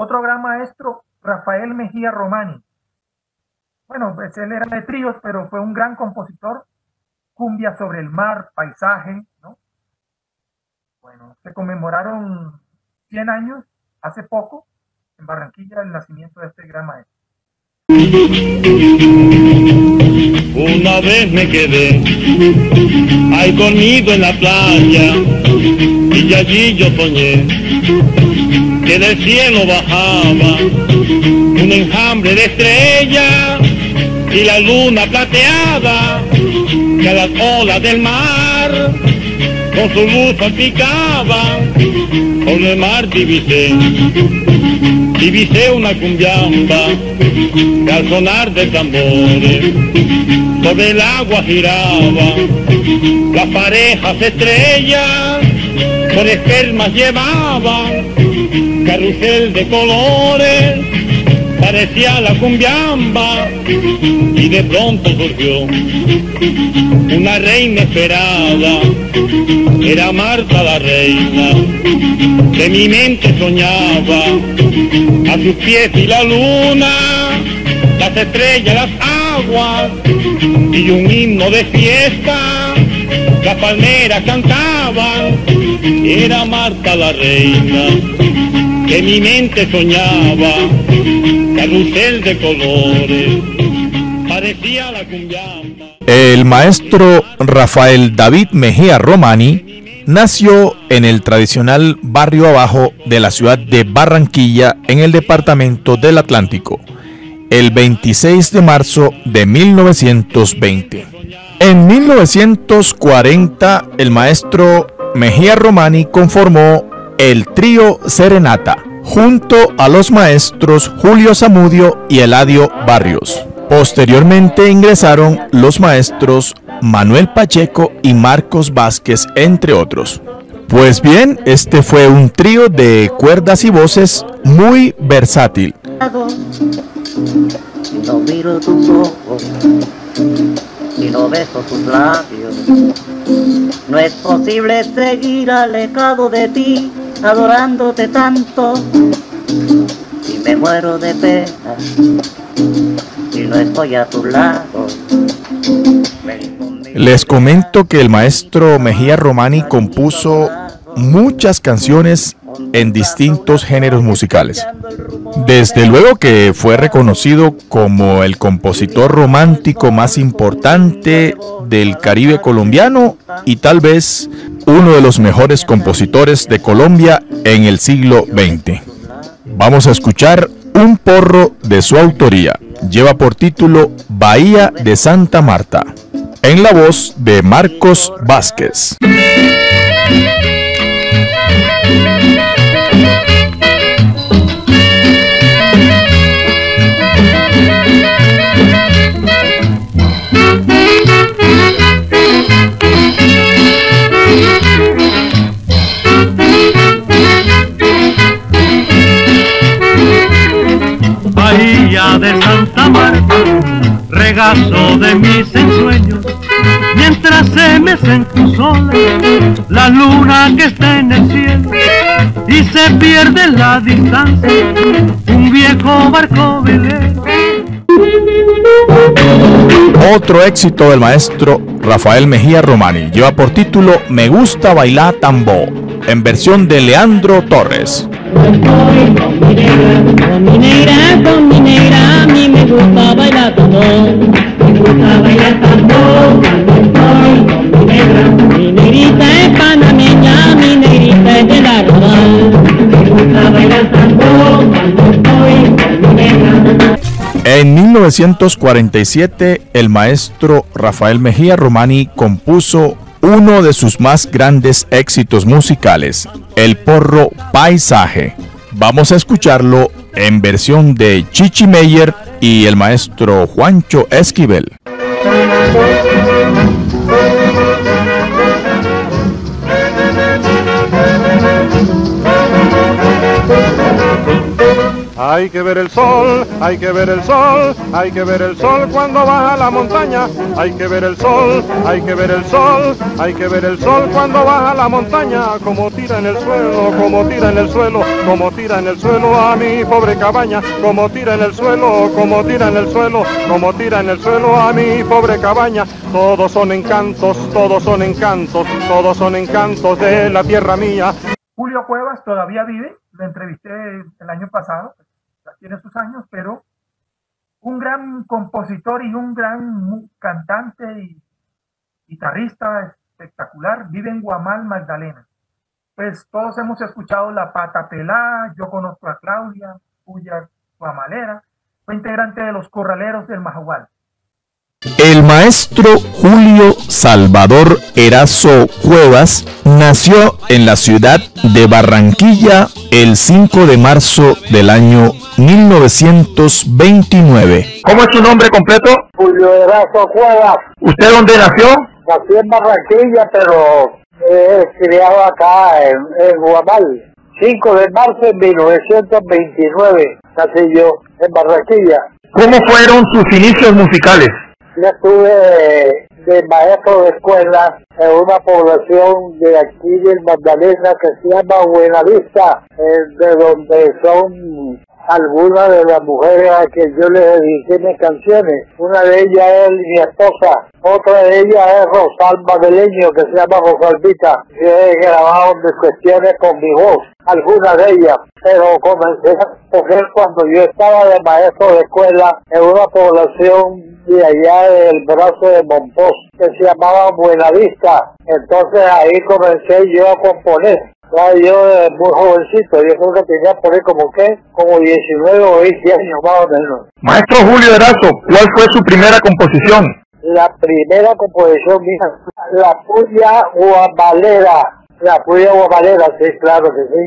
Otro gran maestro, Rafael Mejía Romani. Bueno, pues él era de tríos, pero fue un gran compositor. Cumbia sobre el mar, paisaje, ¿no? Bueno, se conmemoraron 100 años, hace poco, en Barranquilla, el nacimiento de este gran maestro. Una vez me quedé ahí conmigo en la playa, y allí yo soñé que del cielo bajaba un enjambre de estrellas y la luna plateada que a las olas del mar con su luz salpicaba. Por el mar divisé una cumbiamba que al sonar de tambores sobre el agua giraba. Las parejas estrellas por espermas llevaban, carrusel de colores parecía la cumbiamba. Y de pronto surgió una reina esperada, era Marta la reina, de mi mente soñaba, a sus pies y la luna, las estrellas, las aguas, y un himno de fiesta, las palmeras cantaban, era Marta la reina, de mi mente soñaba, carrusel de colores. El maestro Rafael David Mejía Romani nació en el tradicional barrio abajo de la ciudad de Barranquilla, en el departamento del Atlántico, el 26 de marzo de 1920. En 1940, el maestro Mejía Romani conformó el trío Serenata, junto a los maestros Julio Zamudio y Eladio Barrios. Posteriormente ingresaron los maestros Manuel Pacheco y Marcos Vázquez, entre otros. Pues bien, este fue un trío de cuerdas y voces muy versátil. No miro tus ojos y no beso tus labios. No es posible seguir alejado de ti, adorándote tanto. Y me muero de pena. No estoy a tu lado. Les comento que el maestro Mejía Romani compuso muchas canciones en distintos géneros musicales. Desde luego que fue reconocido como el compositor romántico más importante del Caribe colombiano y tal vez uno de los mejores compositores de Colombia en el siglo XX. Vamos a escuchar un porro de su autoría. Lleva por título Bahía de Santa Marta, en la voz de Marcos Vázquez. Bahía de Santa Marta, regazo de mis ensueños, mientras se mecen tus olas, la luna que está en el cielo, y se pierde en la distancia un viejo barco velero. Otro éxito del maestro Rafael Mejía Romani lleva por título Me gusta bailar tambó, en versión de Leandro Torres. Voy con mi negra, a mí me gusta bailar tambor, cuando estoy con mi negra. Mi negrita es panameña, mi negrita es de la Rodal, me gusta bailar tambor, cuando estoy con mi negra. En 1947, el maestro Rafael Mejía Romani compuso uno de sus más grandes éxitos musicales, el porro Paisaje. Vamos a escucharlo en versión de Chichi Meyer y el maestro Juancho Esquivel. Hay que ver el sol, hay que ver el sol, hay que ver el sol cuando baja la montaña. Hay que ver el sol, hay que ver el sol, hay que ver el sol cuando baja la montaña. Como tira en el suelo, como tira en el suelo, como tira en el suelo a mi pobre cabaña. Como tira en el suelo, como tira en el suelo, como tira en el suelo a mi pobre cabaña. Todos son encantos, todos son encantos, todos son encantos de la tierra mía. Julio Cuevas todavía vive, lo entrevisté el año pasado, tiene sus años, pero un gran compositor y un gran cantante y guitarrista espectacular, vive en Guamal, Magdalena. Pues todos hemos escuchado La Pata Pelá, yo conozco a Claudia, La Puya Guamalera, fue integrante de Los Corraleros del Majagual. El maestro Julio Salvador Erazo Cuevas nació en la ciudad de Barranquilla el 5 de marzo del año 1929. ¿Cómo es su nombre completo? Julio Erazo Cuevas. ¿Usted dónde nació? Nací en Barranquilla, pero criado acá en Guamal. 5 de marzo de 1929 nací yo en Barranquilla. ¿Cómo fueron sus inicios musicales? Yo estuve de maestro de escuela en una población de aquí del Magdalena que se llama Buenavista, de donde son algunas de las mujeres a que yo les dediqué mis canciones. Una de ellas es mi esposa, otra de ellas es Rosalba de Galeño, que se llama Rosalbita. Yo he grabado mis cuestiones con mi voz, algunas de ellas, pero comencé a coger cuando yo estaba de maestro de escuela en una población de allá del brazo de Mompós, que se llamaba Buenavista. Entonces ahí comencé yo a componer. Yo muy jovencito, yo creo que tenía por ahí como 19 o 20 años más o menos. Maestro Julio Erazo, ¿cuál fue su primera composición? La primera composición mía, La Puya Guamalera. La Puya Guamalera, sí, claro que sí.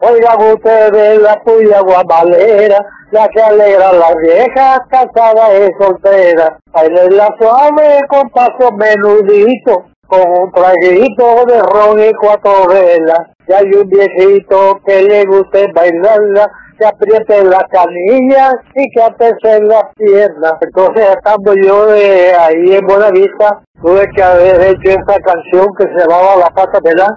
Oigan ustedes la puya guamalera, la que alegra a las viejas casadas y solteras. Bailenla suave con paso menudito, con un traguito de ron y cuatro velas. Y hay un viejito que le guste bailarla, que apriete las canillas y que apese las piernas. Entonces, estando yo de ahí en Buenavista, tuve que haber hecho esta canción que se llamaba La Pata Pelá.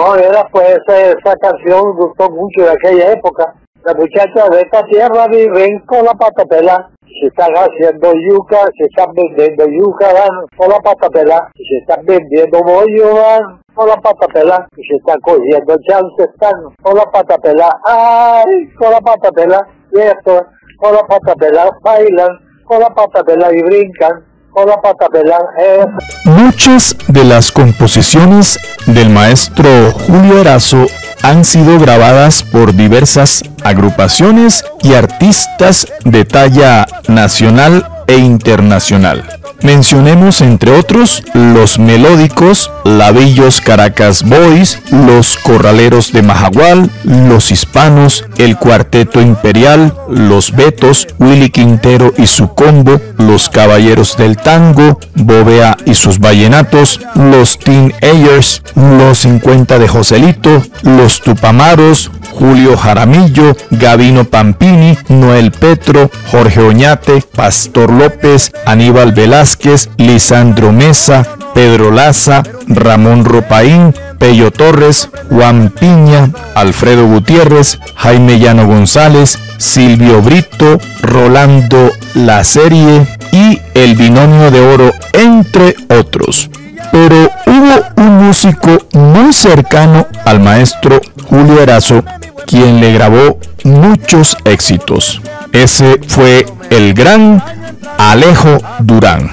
No, era pues esa canción gustó mucho de aquella época. Las muchachas de esta tierra viven con la pata pelá. Si están haciendo yuca, si están vendiendo yuca, van con la pata pelá. Si están vendiendo bollo, van con la pata pelá. Si están cogiendo chance, están con la pata pelá. Ay, con la pata pelá. Y esto, con la pata pelá bailan, con la pata pelá y brincan. Muchas de las composiciones del maestro Julio Erazo han sido grabadas por diversas agrupaciones y artistas de talla nacional e internacional. Mencionemos entre otros Los Melódicos, Labillos Caracas Boys, Los Corraleros de Majagual, Los Hispanos, El Cuarteto Imperial, Los Betos, Willy Quintero y su combo, Los Caballeros del Tango, Bovea y sus Vallenatos, Los Teen Ayers, Los 50 de Joselito, Los Tupamaros, Julio Jaramillo, Gabino Pampini, Noel Petro, Jorge Oñate, Pastor López, Aníbal Velázquez, Lisandro Mesa, Pedro Laza, Ramón Ropaín, Pello Torres, Juan Piña, Alfredo Gutiérrez, Jaime Llano González, Silvio Brito, Rolando La Serie y El Binomio de Oro, entre otros. Pero hubo un músico muy cercano al maestro Julio Erazo, quien le grabó muchos éxitos. Ese fue el gran Alejo Durán.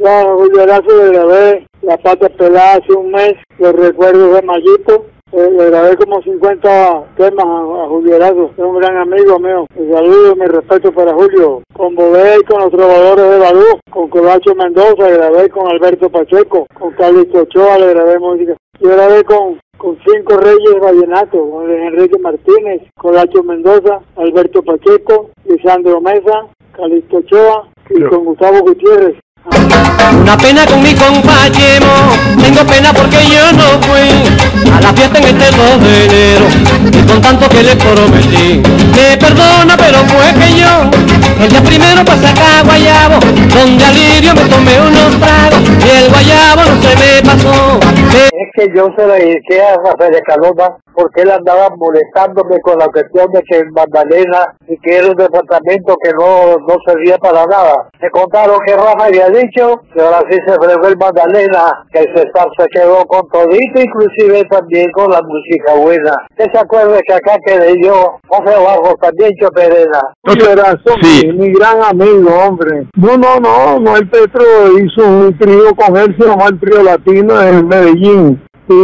Yo, Julio Erazo, le grabé La Pata Pelada hace un mes, Los Recuerdos de Mayito. Le grabé como 50 temas a Julio Erazo, es un gran amigo mío. Un saludo y mi respeto para Julio. Con Bovea y con Los Trovadores de Balú, con Colacho Mendoza, le grabé con Alberto Pacheco, con Carlos Ochoa, le grabé música. Yo grabé con 5 reyes vallenatos, con Enrique Martínez, Colacho Mendoza, Alberto Pacheco, Lisandro Mesa, Calixto Ochoa y con Gustavo Gutiérrez. Una pena con mi compañero, tengo pena porque yo no fui a la fiesta en este 2 de enero, y con tanto que le prometí. Me perdona, pero fue que yo, el día primero pasé acá a Guayabo, donde al lirio me tomé unos tragos, y el guayabo no se me pasó. Es que yo se la dediqué a Rafael Caloma, porque él andaba molestándome con la cuestión de que en Magdalena y que era un departamento que no servía para nada. Me contaron que Rafa había dicho que ahora sí se fregó el Magdalena, que el César se quedó con todito, inclusive también con la música buena. ¿Qué se acuerda que acá quedé yo, José Barros, también Choperena? Sí, mi gran amigo, hombre. No, el Petro hizo un trío con él, se llamó el Trío Latino en Medellín. Y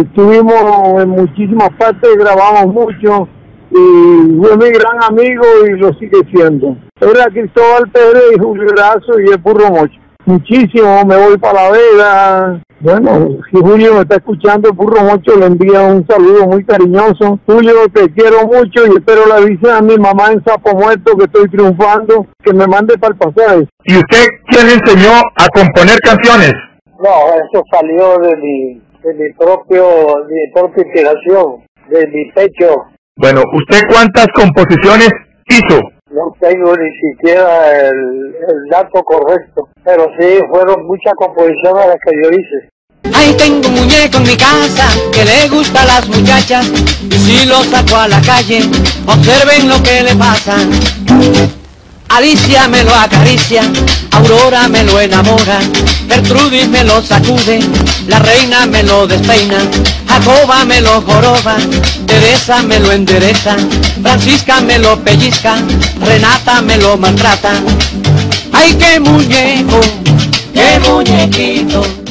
estuvimos en muchísimas partes, grabamos mucho, y fue mi gran amigo y lo sigue siendo. Era Cristóbal Pérez y Julio Erazo y El Purro Mocho. Muchísimo, me voy para La Vega. Bueno, si Julio me está escuchando, El Purro Mocho le envía un saludo muy cariñoso. Julio, te quiero mucho y espero le avise a mi mamá en Sapo Muerto que estoy triunfando, que me mande para el pasaje. ¿Y usted quién le enseñó a componer canciones? No, eso salió de mi propia inspiración, de mi pecho. Bueno, ¿usted cuántas composiciones hizo? No tengo ni siquiera el dato correcto, pero sí fueron muchas composiciones las que yo hice. Ahí tengo un muñeco en mi casa que le gusta a las muchachas, y si lo saco a la calle, observen lo que le pasa. Alicia me lo acaricia, Aurora me lo enamora, Gertrudis me lo sacude, la reina me lo despeina, Jacoba me lo joroba, Teresa me lo endereza, Francisca me lo pellizca, Renata me lo maltrata. ¡Ay, qué muñeco, qué muñequito!